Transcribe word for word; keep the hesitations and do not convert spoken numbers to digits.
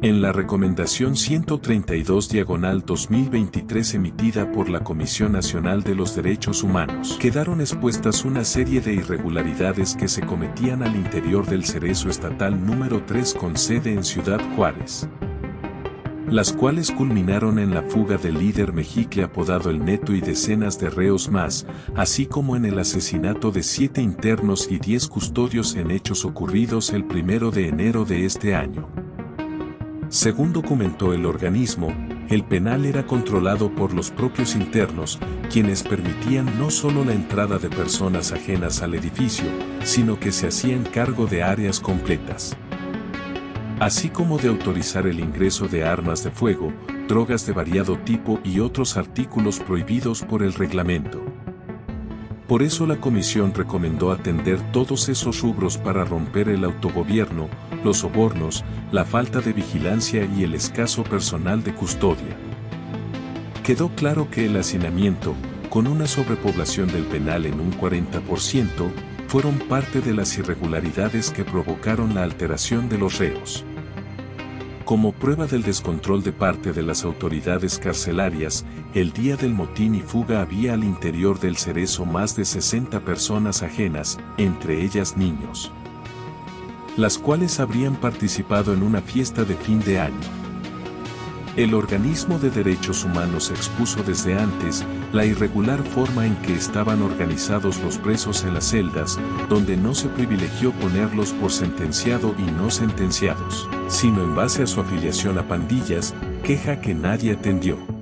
En la Recomendación ciento treinta y dos diagonal dos mil veintitrés emitida por la Comisión Nacional de los Derechos Humanos, quedaron expuestas una serie de irregularidades que se cometían al interior del Cereso Estatal número tres con sede en Ciudad Juárez, las cuales culminaron en la fuga del líder mexique apodado El Neto y decenas de reos más, así como en el asesinato de siete internos y diez custodios en hechos ocurridos el primero de enero de este año. Según documentó el organismo, el penal era controlado por los propios internos, quienes permitían no solo la entrada de personas ajenas al edificio, sino que se hacían cargo de áreas completas, así como de autorizar el ingreso de armas de fuego, drogas de variado tipo y otros artículos prohibidos por el reglamento. Por eso la comisión recomendó atender todos esos rubros para romper el autogobierno, los sobornos, la falta de vigilancia y el escaso personal de custodia. Quedó claro que el hacinamiento, con una sobrepoblación del penal en un cuarenta por ciento, fueron parte de las irregularidades que provocaron la alteración de los reos. Como prueba del descontrol de parte de las autoridades carcelarias, el día del motín y fuga había al interior del Cereso más de sesenta personas ajenas, entre ellas niños, las cuales habrían participado en una fiesta de fin de año. El organismo de derechos humanos expuso desde antes la irregular forma en que estaban organizados los presos en las celdas, donde no se privilegió ponerlos por sentenciado y no sentenciados, sino en base a su afiliación a pandillas, queja que nadie atendió.